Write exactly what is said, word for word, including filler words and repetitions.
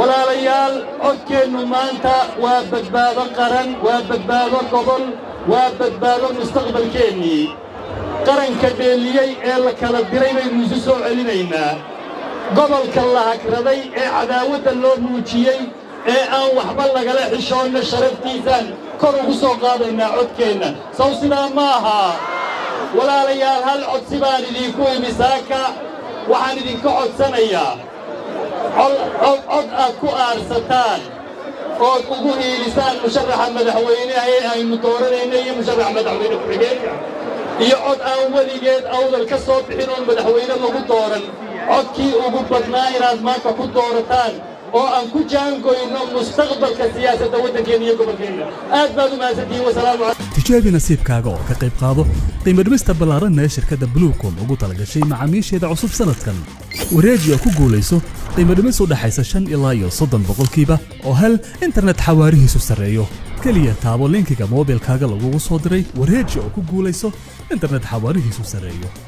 ولاليال أكينو مانتا وبدبابة قرن وبدبابة قبل وبدبابة مستقبل كيني قرن كبيليي إلا كالدرين نسوسو علينا قبل كالله كردي عداوة اللور موتيي أو وحبل قلع عشان شرف تيزان كرو سو قادنا أكينا صوصنا ماها ولاليال هل أتصبان ليكوي مساكا وحن ليكو أتصنيا عد أكو أرستان أو تقول لسان مشرح مدحويني أي مطورين أي مشرح مدحويني فرجينا يعد أول جد أول كسر بحنون مدحويني لو مطورن عد كي وجبتنا إيراد ما كمطورتان أو أنكو جانكو إنه مستقبل كسياسة دوّد كينية كبركينا أتبادل ما سدي وسلام عليكم. تجارب نصيب كاغو كقيب قاضو قيمة دوست بلارنا شركة بلوكوم وقطع الجشي مع ميش يدعو صف سنتكم وراجي أكو جوليسو قيمة دوست ودحيس شن إلايو صدم بقول كيبة أو هل إنترنت حواريه سسريو كلية تابو لينك كموبيل كاغو وصدري وراجي أكو جوليسو إنترنت حواريه سسريو.